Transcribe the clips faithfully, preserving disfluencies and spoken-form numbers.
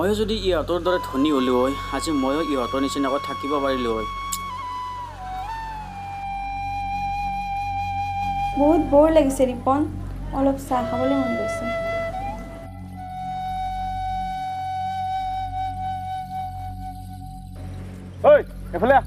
ময়ো যদি ইহঁতৰ দৰে ধনী হ'লো হয়, আজি ময়ো ইহঁতৰ নিচিনাকৈ থাকিব পাৰিলোঁ হয়। বহুত বৰ লাগিছে ৰিপন, অলপ চাহ খাবলৈ মন গৈছে। ঐ এফালে আহ।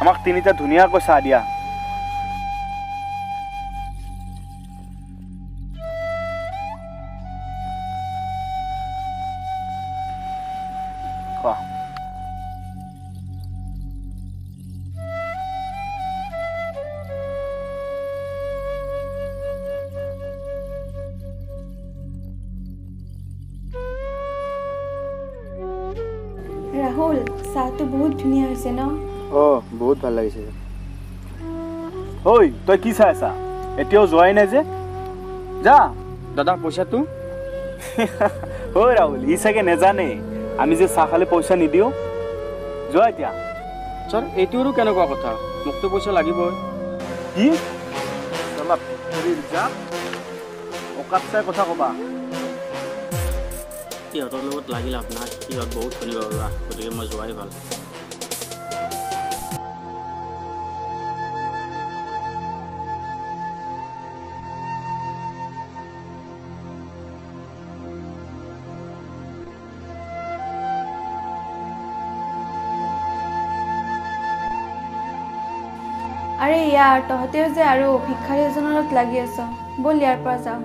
আমাক তিনিটা ধুনীয়াকৈ চাহ দিয়া। রাহুল, চাহটো বহুত ধুনীয়া হৈছে ন? অ, বহুত ভাল লাগিছে। ওই তই কি চাই আছা? এতিয়াও যোৱাই নাই যে। যা দাদা পইচাটো। ঐ ৰাহুল, ই চাগে নেজানে আমি যে চাহ খালে পইচা নিদিওঁ। যোৱা এতিয়া। চল, এইটোৰো কেনেকুৱা কথা, মোকতো পইচা লাগিবই। কি অকাপ চাই কথা ক'বা? ইহঁতৰ লগত লাগিল আপোনাৰ, ইহঁত বহুত শুনিব পৰা, গতিকে মই যোৱাই ভাল। আৰে ইয়াৰ, তহঁতেও যে আৰু ভিক্ষাৰী এজনৰ লগত লাগি আছ, বল ইয়াৰ পৰা যাওঁ।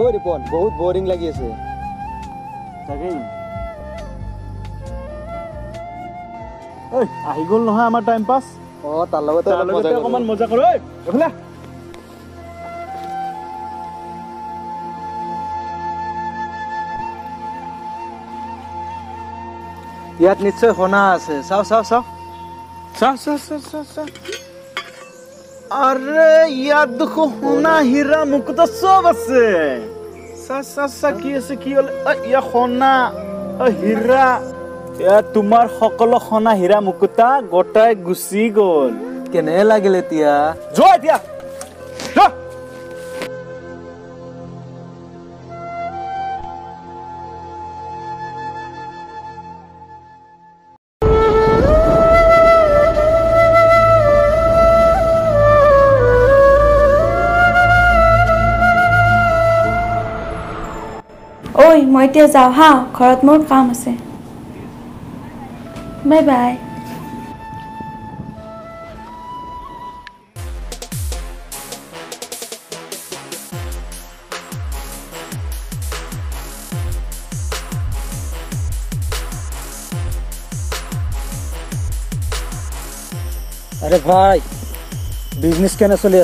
ঐ ৰিপন, বহুত বৰিং লাগি আছে। তাকেই আহি গ'ল নহয় আমাৰ টাইম পাছ। অ, তাৰ লগতে অকণমান মজা কৰোঁ। ইয়াত নিশ্চয় সোনা আছে, চাওঁ চাওঁ চাওঁ চাওঁ। আরে ইয়াত দেখো সোনা, হীরা, মুকুতা সব আছে। সা সা সা কি আছে? কি হল? ইয়া সোনা, হীরা, ইয়া তোমার সকলো সোনা, হীরা, মুকুতা গোটাই গুছি গল। কেনে লাগিল এতিয়া? যোৱা এতিয়া। ঐ মই এতিয়া যাওঁ হা, ঘৰত মোৰ কাম আছে। Bye bye. আৰে ভাই, বিজনেস কেনে চলি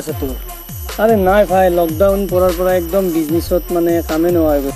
আছে তোৰ? আৰে নাই ভাই, লকডাউন পৰাৰ পৰা একদম বিজনেছত মানে কামেই নোহোৱা হৈ গ'ল।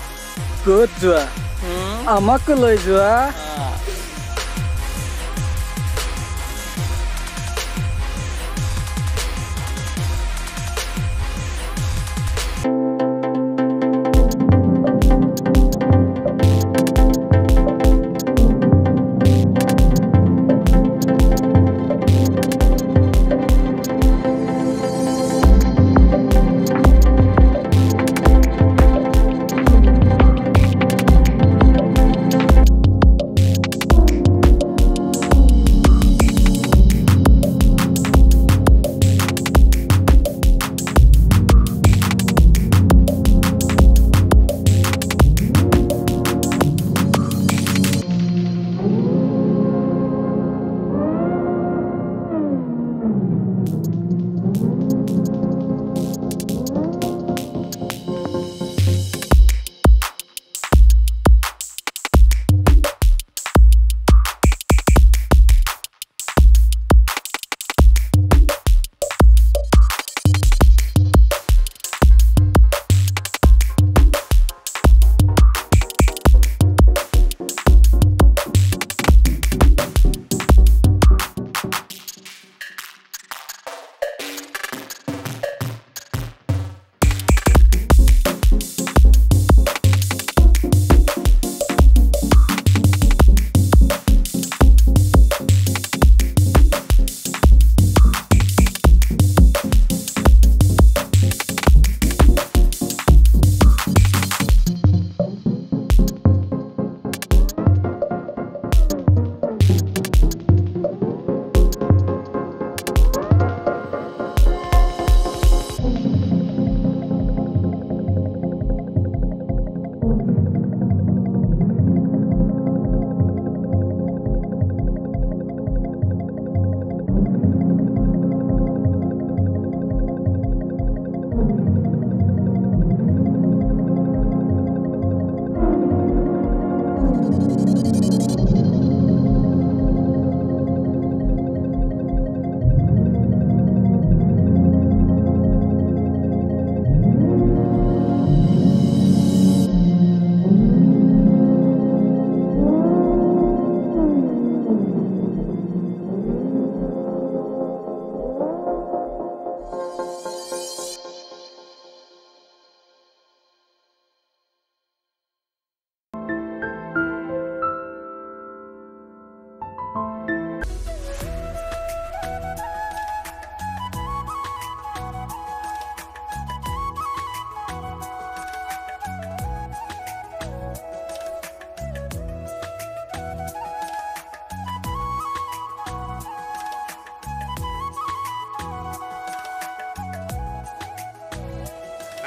কত যোৱা? আমাকো লৈ যোৱা।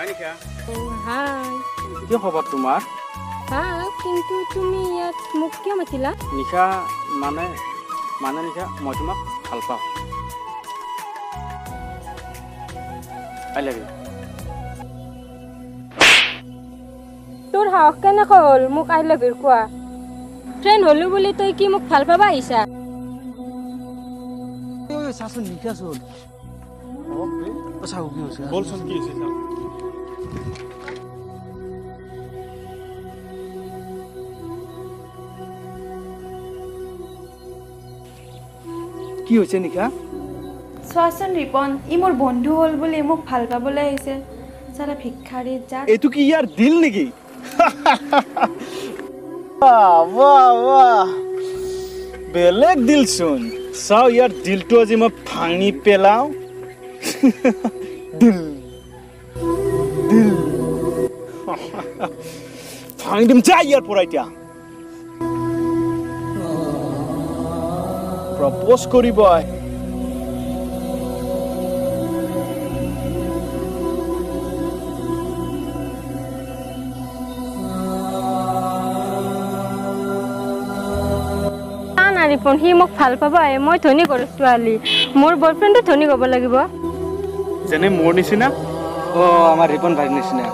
আনিকা ও হাই কি খবর তোমার? হ্যাঁ, কিন্তু তুমি ইয়াত মুখ কিয় মাতিলা? নিশা মানে মানে নিশা মই তোমাক ভাল পাওঁ। I love you. তোর হাওক কেনে কল মুখ আই লাভ ইউ কোৱা? ট্রেন হলো বলি তুই কি মুখ ভাল পাবা আইছা? ওই শাসন নিকা শুন। ওকে আচ্ছা ওকে হইছে। বলছন কি হইছে? কি হইছে নিকা? শাসন রিপন ই মোর বন্ধু হল বলি মুখ ভাল পাবলে আইছে। সারা ভিক্ষারি যা। এ তো কি यार দিল নেকি? वाह वाह वाह बेलेग दिल सुन साओ यार दिल तो आज मैं फांगी पेलाओ दिल दिल फांगी दिम जा यार पूरा इतिया प्रपोज कोरी बॉय রিপন হি মোক ভাল পাবা এ মই ধনী গৰু তোৱালি মোৰ বয়ফ্ৰেণ্ড ধনী গব লাগিব জেনে মোৰ নিছিনা ও আমাৰ ৰিপন ভাই নিছিনা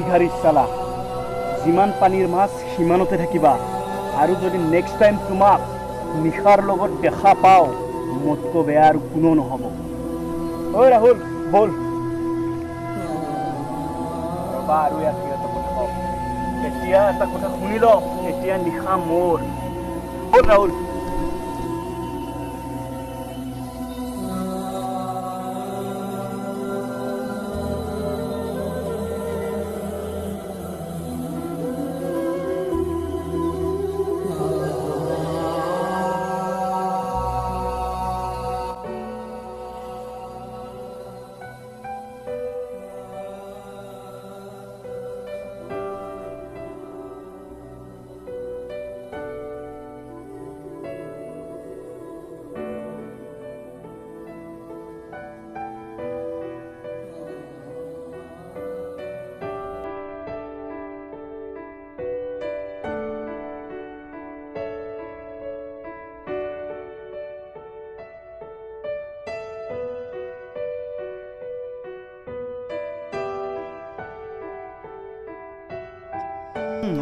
ভিখারি সালা জিমান পানির মাছ সীমানতে থাকিবা আর যদি নেক্সট টাইম তোমাক নিশার লগত দেখা পাও মতকো বেয়া আর কোনো নহব। ও রাহুল বল বাবা আৰু এটা কথা কও এতিয়া এটা কথা শুনি ল এতিয়া নিশা মোর। ও Rahul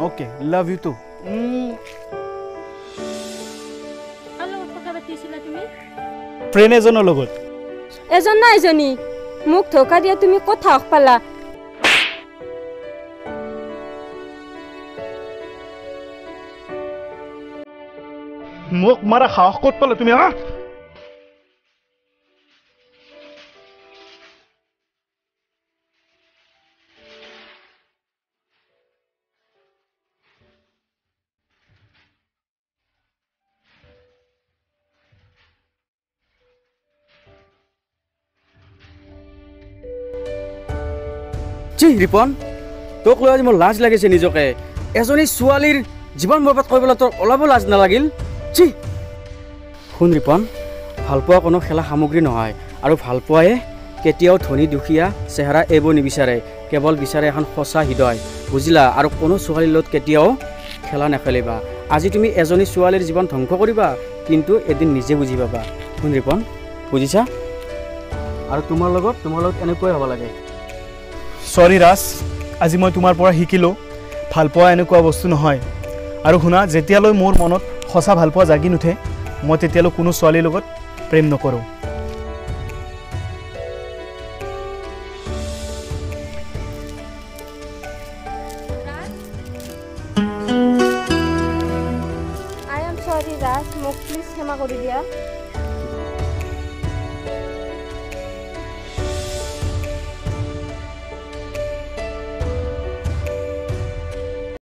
Okay, love you too. Mm. Hello, papa batisila tumi? Friend ejono logot. Ejon na ejoni. Muk thoka dia tumi kotha okpala. Muk mara khah kotpala tumi ha? Ripon তোক লো আজ মোর লাজ লাগিছে নিজকে এজনী সোয়ালির জীবন বরবাদ কইবলা তোর অলাব লাজ না লাগিল চি খুন রিপন ভালপোয়া কোনো খেলা সামগ্রী নহয় আৰু ভালপোয়ায়ে কেতিয়াও ধনী দুখিয়া চেহাৰা এব নিবিচাৰে কেৱল বিচাৰে এখন সঁচা হৃদয় বুজিলা আৰু কোনো সোয়ালিৰ লগত কেতিয়াও খেলা নেখেলিবা আজি তুমি এজনী সোয়ালিৰ জীৱন ধ্বংস কৰিবা কিন্তু এদিন নিজে বুজি পাবা খুন ৰিপন বুজিছা আৰু তোমাৰ লগত তোমাৰ লগত এনেকৈ হ'ব লাগে। সৰি ৰাজ আজি মই তোমাৰ পৰা হিকিলো ভালপোৱা এনেকুৱা বস্তু নহয় আৰু শুনা যেতিয়ালৈ মোৰ মনত সঁচা ভালপোৱা জাগি নুঠে মই তেতিয়ালৈ কোনো ছোৱালীৰ লগত প্ৰেম নকৰোঁ। আই এম সৰি ৰাজ মোক প্লিজ ক্ষমা কৰি দিয়া।